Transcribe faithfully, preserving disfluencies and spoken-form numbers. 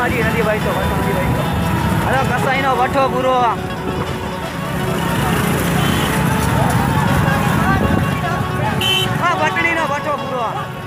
mari nadi baito baito nadi baito ala kasaino batho puro ha batni no batho puro.